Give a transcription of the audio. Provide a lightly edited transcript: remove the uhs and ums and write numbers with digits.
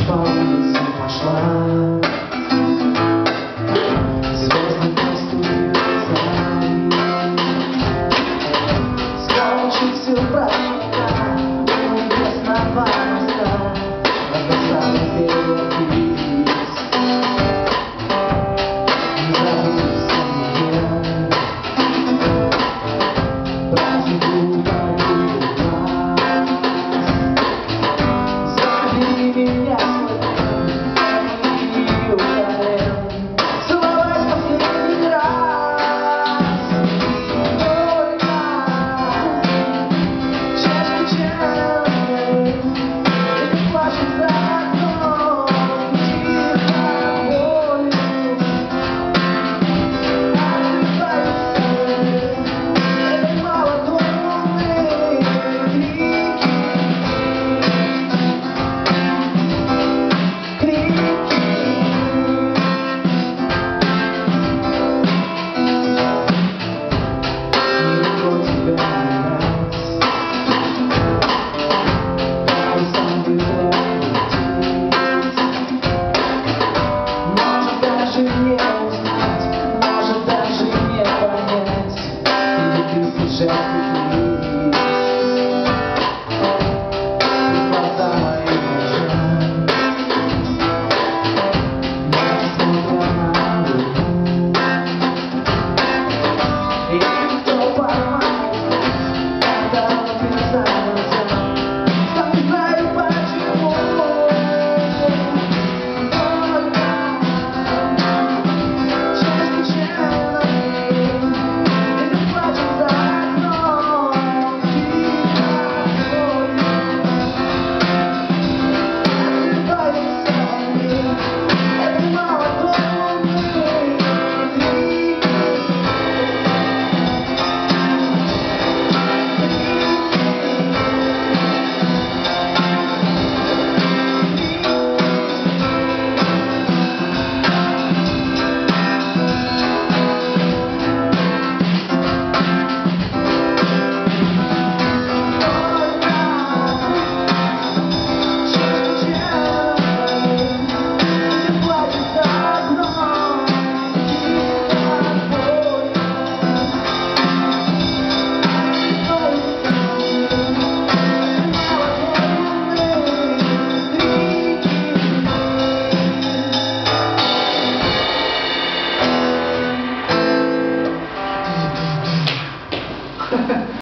As palmas se afastar, as vozes do rosto desairem. Solte o seu braço, não entres na vasta, as passagens terríveis. Os abraços são braços do barulho.